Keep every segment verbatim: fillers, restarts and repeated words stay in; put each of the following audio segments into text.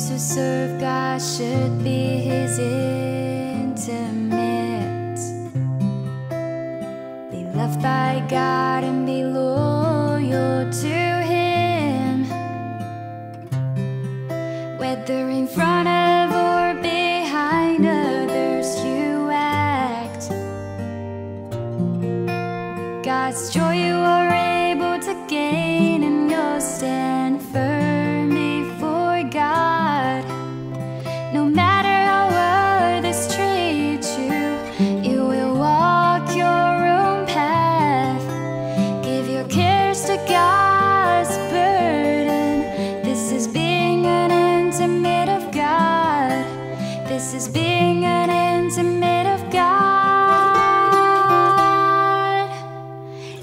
Those who serve God should be His intimate, be loved by God and be loyal to Him, whether in front of or behind others you act. God's joy you are able to gain, and you'll stand firm. This is being an intimate of God.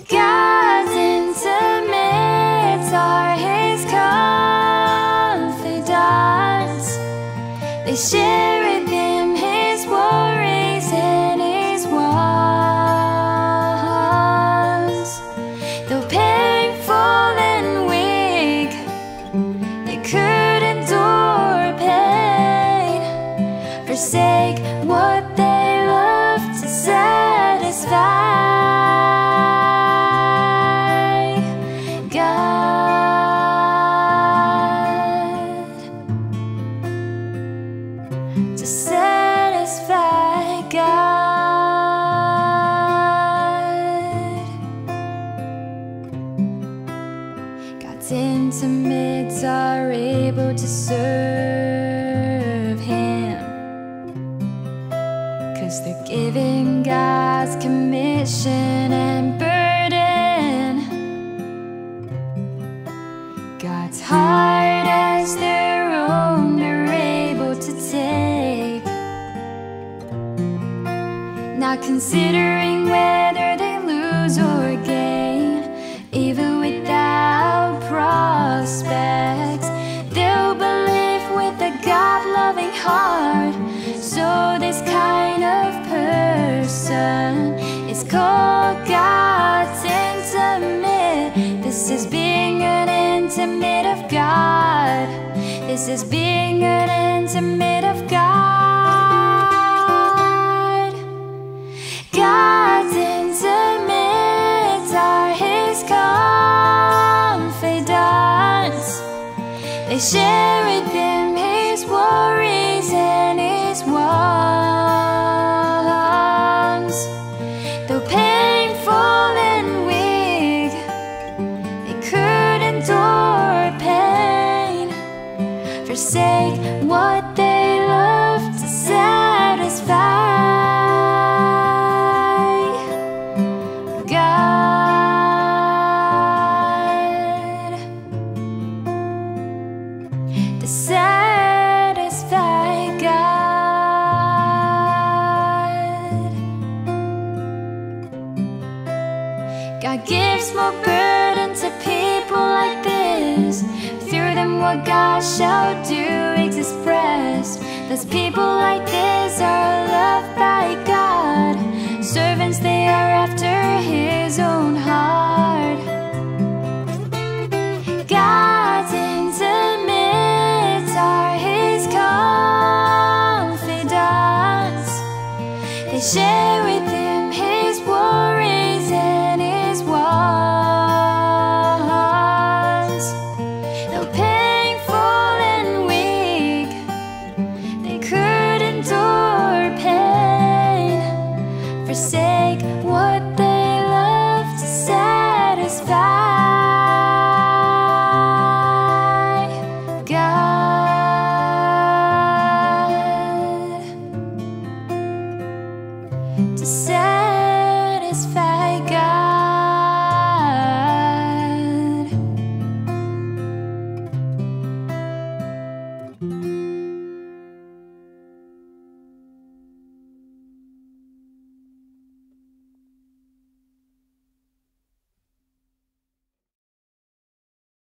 God's intimates are His confidants. They share with Him His worries and His wants. Though painful and weak, they could endure pain, forsake what they love to satisfy God, to satisfy God. God's intimates are able to serve Him, 'cause they're giving God's commission and burden. God's heart as their own they're able to take, not considering whether they lose or gain. Even without prospects, they'll believe with a God-loving heart. So this kind of person is called God's intimate. This is being an intimate of God. This is being an intimate of God. God's intimates are His confidants. They share with Him His worries and His wants. Though painful and weak, they could endure pain, forsake what they love to satisfy God, to satisfy God. God gives more burden to people like this. Through them what God shall do is expressed. Those people like this are loved by God. Servants they are after His own heart. God's intimates are His confidants. They share with Him